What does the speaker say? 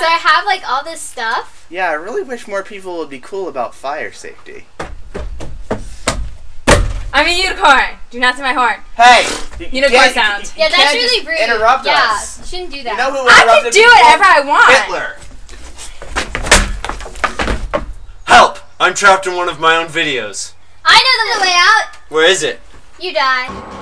So I have like all this stuff. Yeah, I really wish more people would be cool about fire safety. I'm a unicorn. Do not see my horn. Hey, unicorn sound. You yeah, that's really rude. Interrupt us. Yeah, shouldn't do that. You know who I can do whatever I want. Hitler. Help! I'm trapped in one of my own videos. I know the way out. Where is it? You die.